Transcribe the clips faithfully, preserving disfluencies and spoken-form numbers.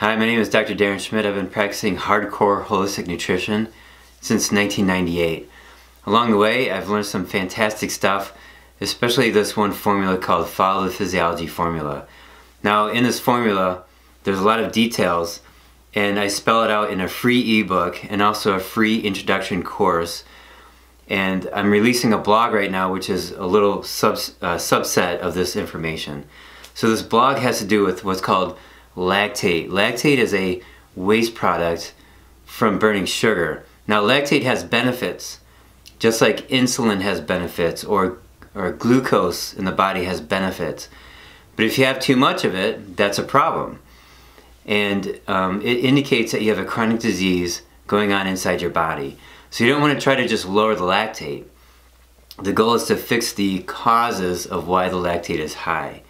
Hi, my name is Doctor Darren Schmidt. I've been practicing hardcore holistic nutrition since nineteen ninety-eight. Along the way, I've learned some fantastic stuff, especially this one formula called Follow the Physiology Formula. Now, in this formula, there's a lot of details, and I spell it out in a free ebook and also a free introduction course. And I'm releasing a blog right now, which is a little subs uh, subset of this information. So this blog has to do with what's called lactate. Lactate is a waste product from burning sugar. Now, lactate has benefits, just like insulin has benefits, or, or glucose in the body has benefits. But if you have too much of it, that's a problem. And um, it indicates that you have a chronic disease going on inside your body. So you don't want to try to just lower the lactate. The goal is to fix the causes of why the lactate is high.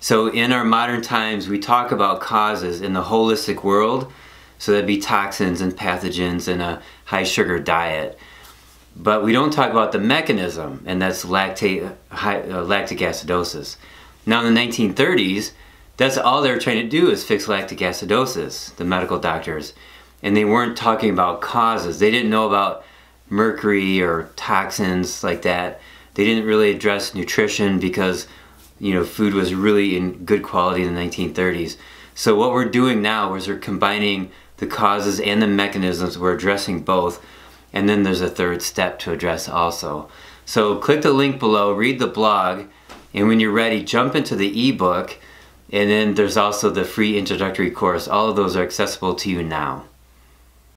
So in our modern times, we talk about causes in the holistic world. So that'd be toxins and pathogens and a high sugar diet. But we don't talk about the mechanism, and that's lactate, high, uh, lactic acidosis. Now in the nineteen thirties, that's all they were trying to do is fix lactic acidosis, the medical doctors. And they weren't talking about causes. They didn't know about mercury or toxins like that. They didn't really address nutrition because, you know, food was really in good quality in the nineteen thirties. So what we're doing now is we're combining the causes and the mechanisms. We're addressing both. And then there's a third step to address also. So click the link below, read the blog, and when you're ready, jump into the ebook. And then there's also the free introductory course. All of those are accessible to you now.